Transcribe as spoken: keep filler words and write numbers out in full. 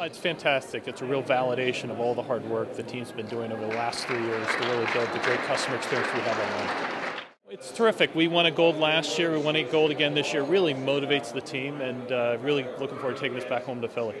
It's fantastic. It's a real validation of all the hard work the team's been doing over the last three years to really build the great customer experience we have online. It's terrific. We won a gold last year. We won a gold again this year. Really motivates the team, and uh, really looking forward to taking this back home to Philly.